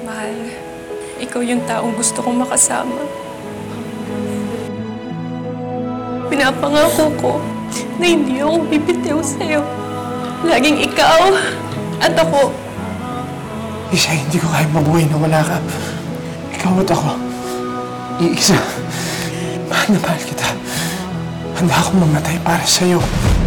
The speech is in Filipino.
Mahal, ikaw yung taong gusto kong makasama. Pinapangako ko na hindi ako bibitiw sa'yo. Laging ikaw at ako. Isa, hindi ko kayang mabuhay na wala ka. Ikaw at ako. Iisa. Mahal na mahal kita. Handa akong mamatay para sa'yo.